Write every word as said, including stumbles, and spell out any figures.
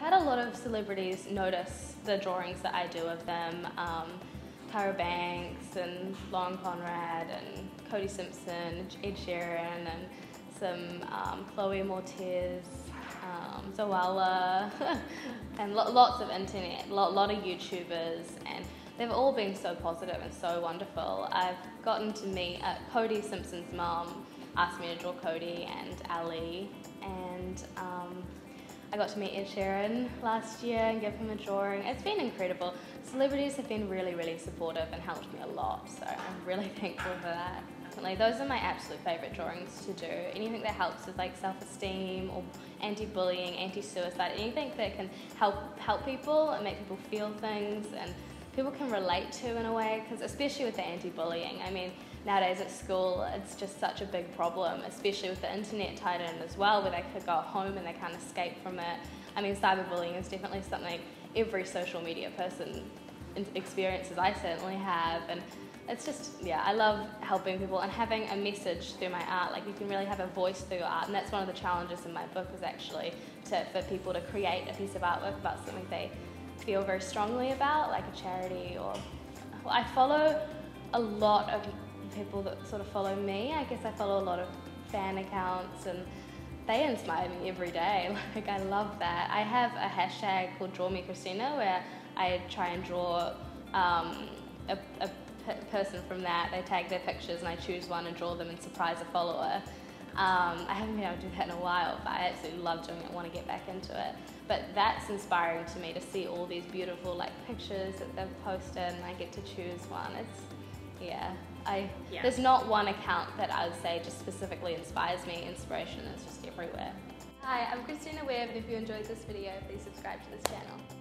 had a lot of celebrities notice the drawings that I do of them. Um, Tyra Banks and Lauren Conrad and Cody Simpson, Ed Sheeran, and some um, Chloe Mortez, um, Zoella, and lo lots of internet, a lot, lot of YouTubers, and they've all been so positive and so wonderful. I've gotten to meet uh, Cody Simpson's mum, asked me to draw Cody and Ali, and um, I got to meet Ed Sheeran last year and give him a drawing. It's been incredible. Celebrities have been really, really supportive and helped me a lot, so I'm really thankful for that. Definitely, those are my absolute favourite drawings to do. Anything that helps with like self-esteem or anti-bullying, anti-suicide, anything that can help help people and make people feel things and people can relate to in a way, because especially with the anti-bullying, I mean, nowadays at school it's just such a big problem, especially with the internet tied in as well, where they could go home and they can't escape from it. I mean, cyberbullying is definitely something every social media person experiences. I certainly have, and it's just, yeah, I love helping people and having a message through my art. Like, you can really have a voice through your art, and that's one of the challenges in my book, is actually to, for people to create a piece of artwork about something they feel very strongly about, like a charity or... Well, I follow a lot of people that sort of follow me. I guess I follow a lot of fan accounts, and they inspire me every day. Like, I love that. I have a hashtag called Draw Me Kristina, where I try and draw um, a, a person from that. They tag their pictures and I choose one and draw them and surprise a follower. Um, I haven't been able to do that in a while, but I absolutely love doing it and want to get back into it. But that's inspiring to me, to see all these beautiful like pictures that they've posted and I get to choose one. It's, yeah, I yeah. There's not one account that I would say just specifically inspires me. Inspiration is just everywhere. Hi, I'm Kristina Webb, and if you enjoyed this video, please subscribe to this channel.